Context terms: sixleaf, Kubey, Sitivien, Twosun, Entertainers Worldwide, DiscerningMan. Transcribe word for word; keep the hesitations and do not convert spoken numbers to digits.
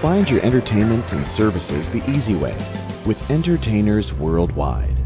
Find your entertainment and services the easy way with Entertainers Worldwide.